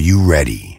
you ready?